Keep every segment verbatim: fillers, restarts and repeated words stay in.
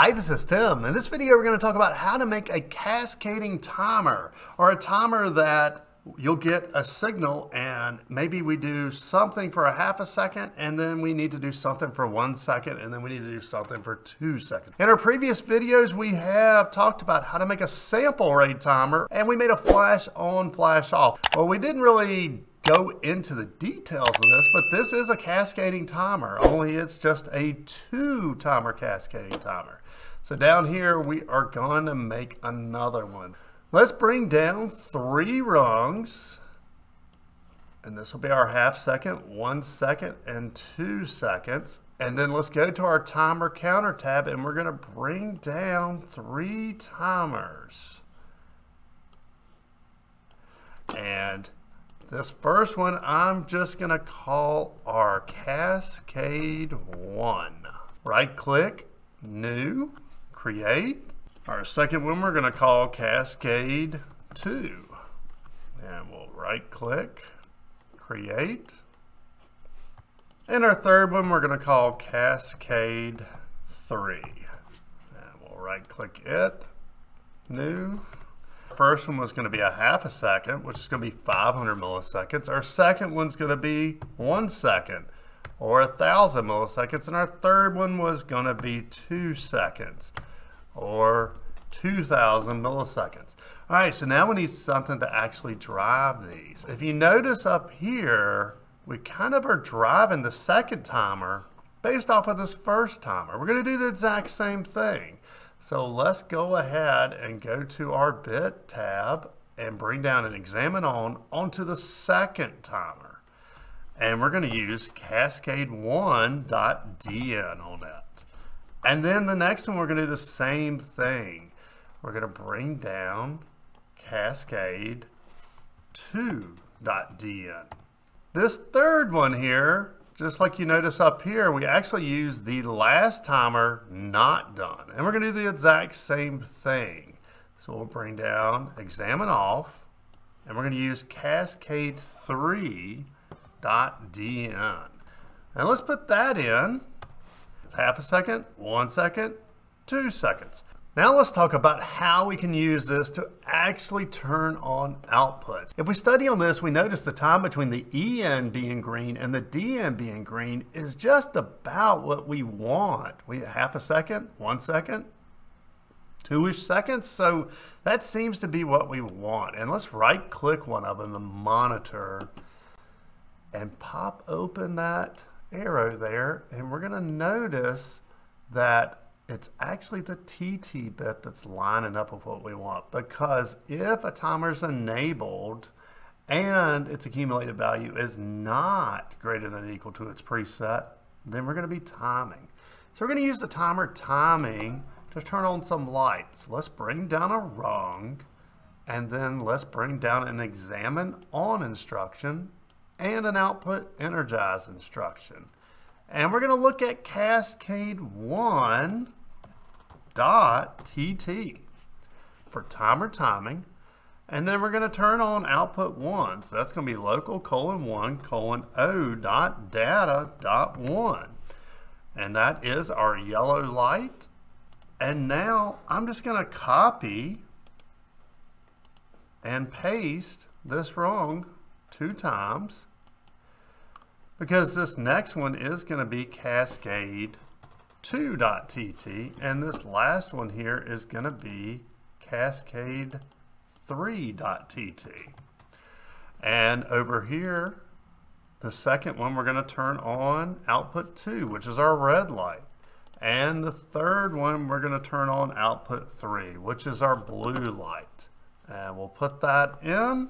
Hi, this is Tim. In this video, we're going to talk about how to make a cascading timer, or a timer that you'll get a signal and maybe we do something for a half a second, and then we need to do something for one second, and then we need to do something for two seconds. In our previous videos, we have talked about how to make a sample rate timer, and we made a flash on, flash off. Well, we didn't really go into the details of this, but this is a cascading timer, only it's just a two timer cascading timer. So down here, we are going to make another one. Let's bring down three rungs, and this will be our half second, one second, and two seconds. And then let's go to our timer counter tab, and we're going to bring down three timers. And this first one, I'm just going to call our Cascade one. Right click, New, Create. Our second one we're going to call Cascade two, and we'll right click, create. And our third one we're going to call Cascade three, and we'll right click it, new. First one was going to be a half a second, which is going to be five hundred milliseconds. Our second one's going to be one second, or a thousand milliseconds. And our third one was going to be two seconds. Or two thousand milliseconds. All right, so now we need something to actually drive these. If you notice up here, we kind of are driving the second timer based off of this first timer. We're going to do the exact same thing. So let's go ahead and go to our bit tab and bring down an examine on onto the second timer. And we're going to use cascade one dot d n on that. And then the next one, we're going to do the same thing. We're going to bring down cascade two dot d n. This third one here, just like you notice up here, we actually use the last timer not done. And we're going to do the exact same thing. So we'll bring down examine off, and we're going to use cascade three dot d n. And let's put that in. Half a second, one second, two seconds. Now let's talk about how we can use this to actually turn on outputs. If we study on this, we notice the time between the E N being green and the D N being green is just about what we want. We have half a second, one second, two-ish seconds. So that seems to be what we want. And let's right-click one of them, the monitor, and pop open that arrow there, and we're going to notice that it's actually the T T bit that's lining up with what we want, because if a timer is enabled and its accumulated value is not greater than or equal to its preset, then we're going to be timing. So we're going to use the timer timing to turn on some lights. Let's bring down a rung, and then let's bring down an examine on instruction and an output energize instruction. And we're going to look at cascade one dot t t for timer timing. And then we're going to turn on output one. So that's going to be local colon one colon o dot data dot one. And that is our yellow light. And now I'm just going to copy and paste this rung two times, because this next one is going to be cascade two dot t t, and this last one here is going to be cascade three dot t t. And over here, the second one, we're going to turn on output two, which is our red light. And the third one, we're going to turn on output three, which is our blue light. And we'll put that in.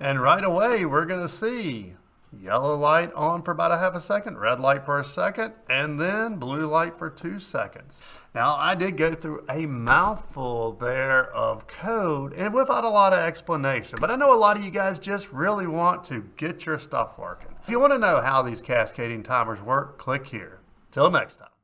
And right away, we're going to see yellow light on for about a half a second, red light for a second, and then blue light for two seconds. Now, I did go through a mouthful there of code and without a lot of explanation, but I know a lot of you guys just really want to get your stuff working. If you want to know how these cascading timers work, click here. Till next time.